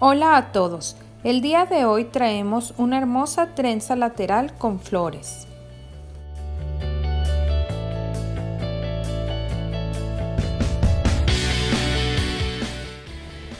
Hola a todos, el día de hoy traemos una hermosa trenza lateral con flores.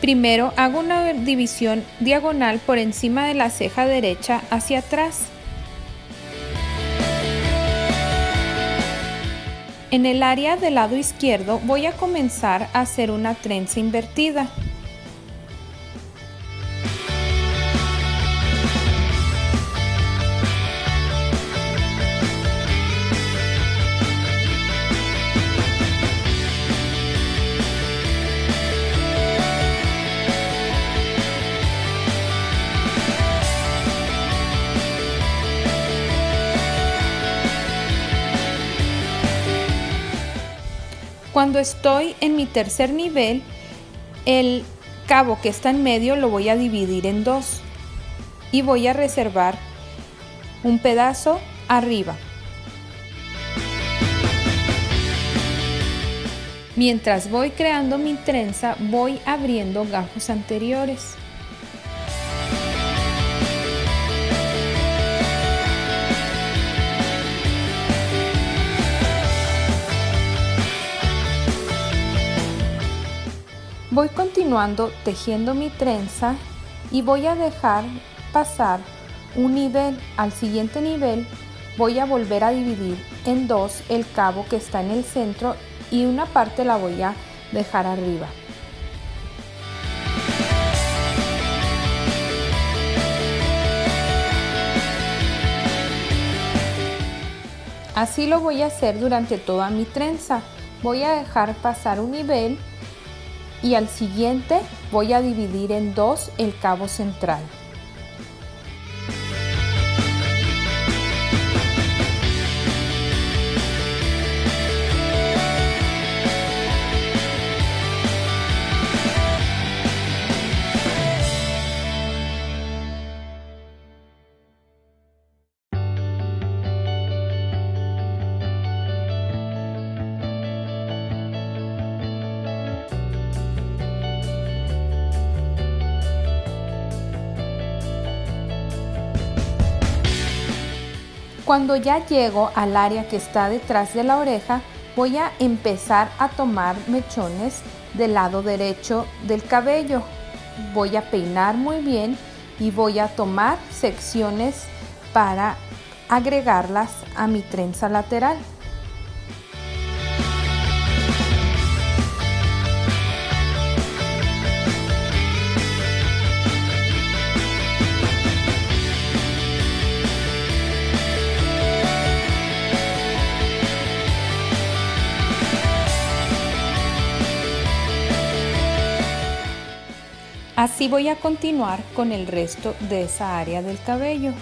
Primero hago una división diagonal por encima de la ceja derecha hacia atrás. En el área del lado izquierdo voy a comenzar a hacer una trenza invertida. Cuando estoy en mi tercer nivel, el cabo que está en medio lo voy a dividir en dos y voy a reservar un pedazo arriba. Mientras voy creando mi trenza, voy abriendo gajos anteriores. Voy continuando tejiendo mi trenza y voy a dejar pasar un nivel. Al siguiente nivel voy a volver a dividir en dos el cabo que está en el centro y una parte la voy a dejar arriba. Así lo voy a hacer durante toda mi trenza. Voy a dejar pasar un nivel y al siguiente voy a dividir en dos el cabo central. Cuando ya llego al área que está detrás de la oreja, voy a empezar a tomar mechones del lado derecho del cabello. Voy a peinar muy bien y voy a tomar secciones para agregarlas a mi trenza lateral. Así voy a continuar con el resto de esa área del cabello.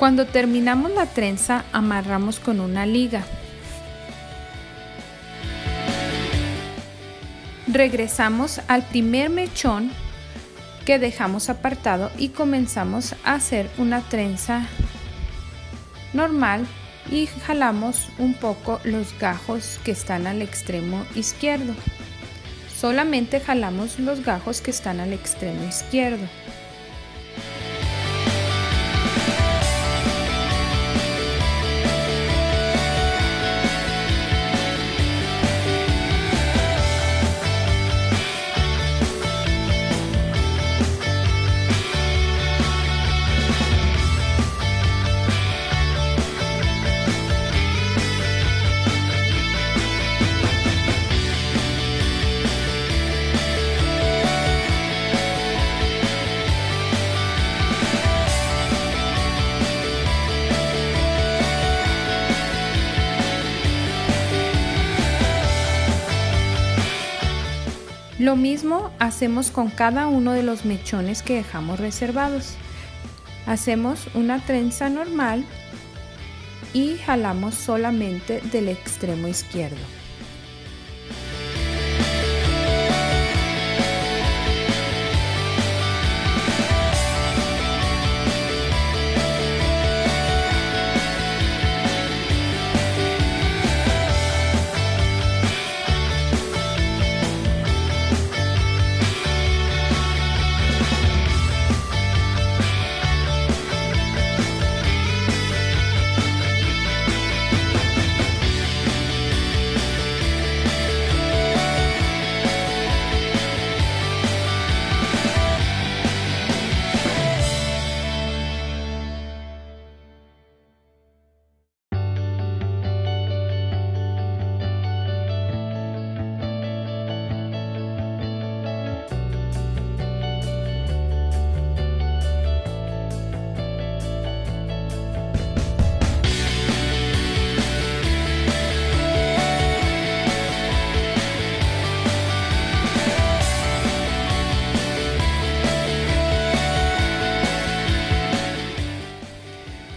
Cuando terminamos la trenza, amarramos con una liga. Regresamos al primer mechón que dejamos apartado y comenzamos a hacer una trenza normal y jalamos un poco los gajos que están al extremo izquierdo. Solamente jalamos los gajos que están al extremo izquierdo. Lo mismo hacemos con cada uno de los mechones que dejamos reservados. Hacemos una trenza normal y jalamos solamente del extremo izquierdo.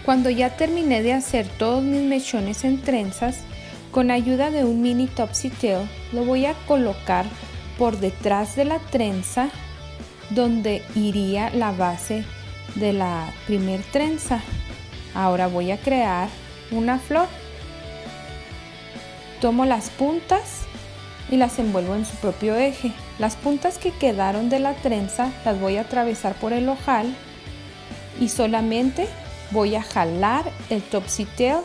Cuando ya terminé de hacer todos mis mechones en trenzas, con ayuda de un mini topsy tail, lo voy a colocar por detrás de la trenza donde iría la base de la primer trenza. Ahora voy a crear una flor. Tomo las puntas y las envuelvo en su propio eje. Las puntas que quedaron de la trenza las voy a atravesar por el ojal y solamente voy a jalar el topsy tail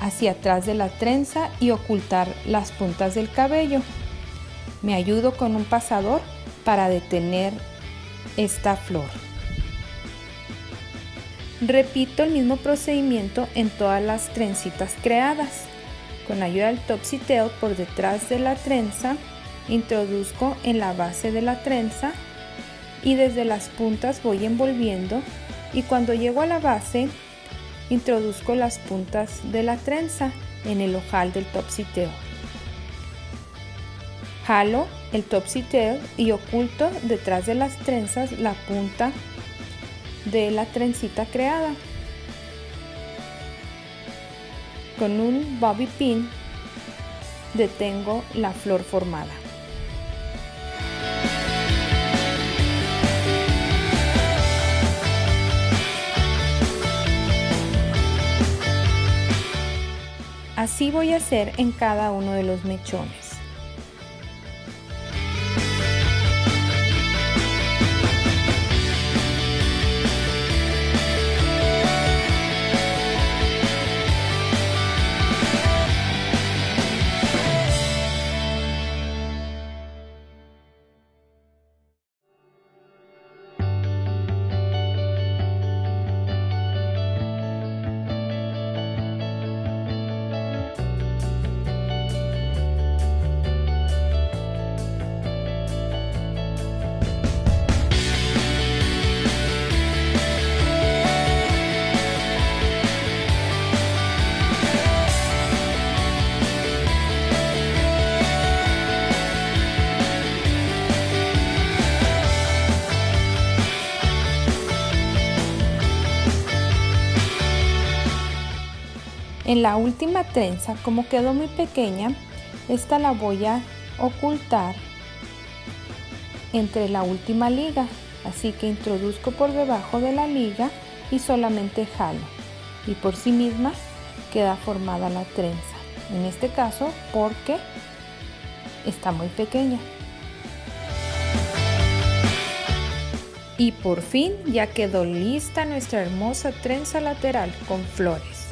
hacia atrás de la trenza y ocultar las puntas del cabello. Me ayudo con un pasador para detener esta flor. Repito el mismo procedimiento en todas las trencitas creadas. Con ayuda del topsy tail por detrás de la trenza, introduzco en la base de la trenza y desde las puntas voy envolviendo, y cuando llego a la base introduzco las puntas de la trenza en el ojal del topsy tail. Jalo el topsy tail y oculto detrás de las trenzas la punta de la trencita creada. Con un bobby pin detengo la flor formada. Así voy a hacer en cada uno de los mechones. En la última trenza, como quedó muy pequeña, esta la voy a ocultar entre la última liga, así que introduzco por debajo de la liga y solamente jalo, y por sí misma queda formada la trenza, en este caso porque está muy pequeña. Y por fin ya quedó lista nuestra hermosa trenza lateral con flores.